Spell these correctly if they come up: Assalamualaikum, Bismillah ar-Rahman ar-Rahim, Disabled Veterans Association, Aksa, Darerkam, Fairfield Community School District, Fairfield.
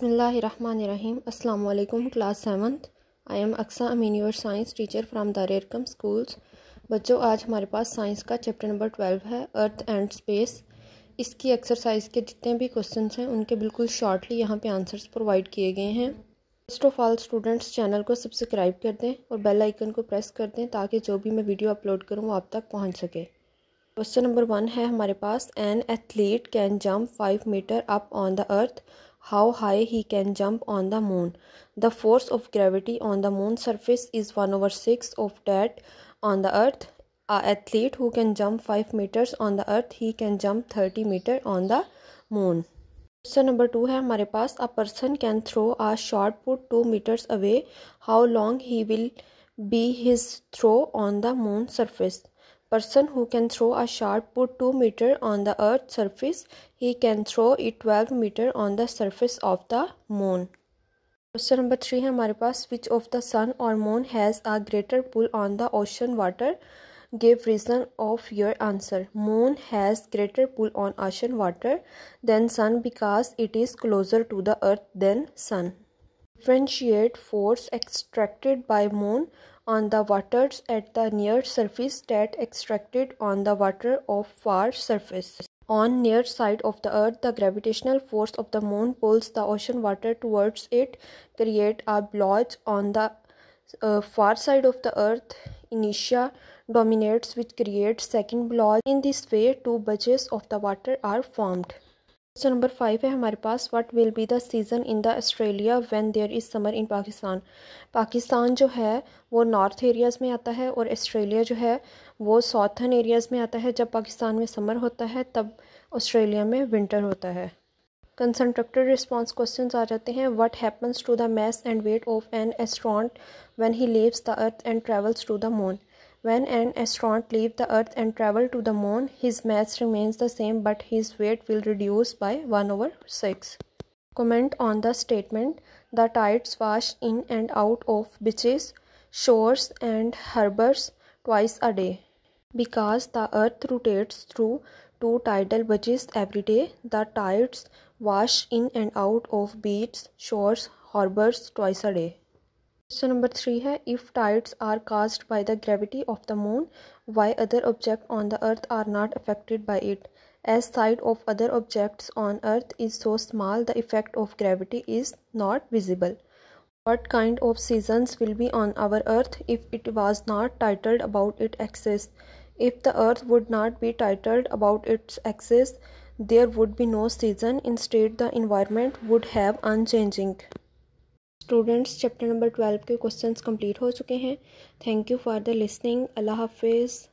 Bismillah ar-Rahman ar-Rahim. Assalamualaikum class 7th. I am Aksa. I am your science teacher from Darerkam schools. बच्चों आज हमारे पास science का chapter number 12 है earth and space. इसकी exercise के जितने भी क्वेश्चंस हैं उनके बिल्कुल शॉर्टली यहाँ पे आंसर्स प्रोवाइड किए गए हैं. First of all students channel को सब्सक्राइब कर दें और बेल आइकन को प्रेस कर दें ताकि जो भी मैं वीडियो अपलोड करूँ वो आप तक पहुँच सके. क्वेश्चन नंबर 1 है हमारे पास an athlete can jump 5 metre up on the earth. How high he can jump on the moon? The force of gravity on the moon surface is 1/6 of that on the earth. An athlete who can jump 5 meters on the earth, he can jump 30 meters on the moon. Question number 2 है हमारे पास a person can throw a shot put 2 meters away. How long he will be his throw on the moon surface? Person who can throw a shot put 2 meter on the earth surface, he can throw it 12 meter on the surface of the moon. Question number 3 है हमारे पास which of the sun or moon has a greater pull on the ocean water? Give reason of your answer. Moon has greater pull on ocean water than sun because it is closer to the earth than sun. Differentiate force extracted by moon on the waters at the near surface that extracted on the water of far surface. On near side of the earth, the gravitational force of the moon pulls the ocean water towards it, create a blotch. On the far side of the earth, inertia dominates, which creates second blotch. In this way, two bulges of the water are formed. Question number 5 है हमारे पास what will be the season in the Australia when there is summer in Pakistan? Pakistan जो है वो north areas में आता है और Australia जो है वो साउथर्न एरियाज़ में आता है. जब पाकिस्तान में समर होता है तब ऑस्ट्रेलिया में विंटर होता है. कंसनट्रेक्टेड रिस्पॉन्स क्वेश्चंस आ जाते हैं. What happens to the mass and weight of an astronaut when he leaves the earth and travels to the moon? When an astronaut leaves the earth and travel to the moon, his mass remains the same but his weight will reduce by 1/6. Comment on the statement, the tides wash in and out of beaches, shores and harbors twice a day. Because the earth rotates through 2 tidal bulges every day, the tides wash in and out of beaches, shores, harbors twice a day. Question number 3 है if tides are caused by the gravity of the moon, why other objects on the earth are not affected by it? As side of other objects on earth is so small, the effect of gravity is not visible. What kind of seasons will be on our earth if it was not tilted about its axis? If the earth would not be tilted about its axis, there would be no season. Instead, the environment would have unchanging. Students chapter number 12 के questions complete हो चुके हैं. Thank you for the listening. अल्लाह हाफिज़.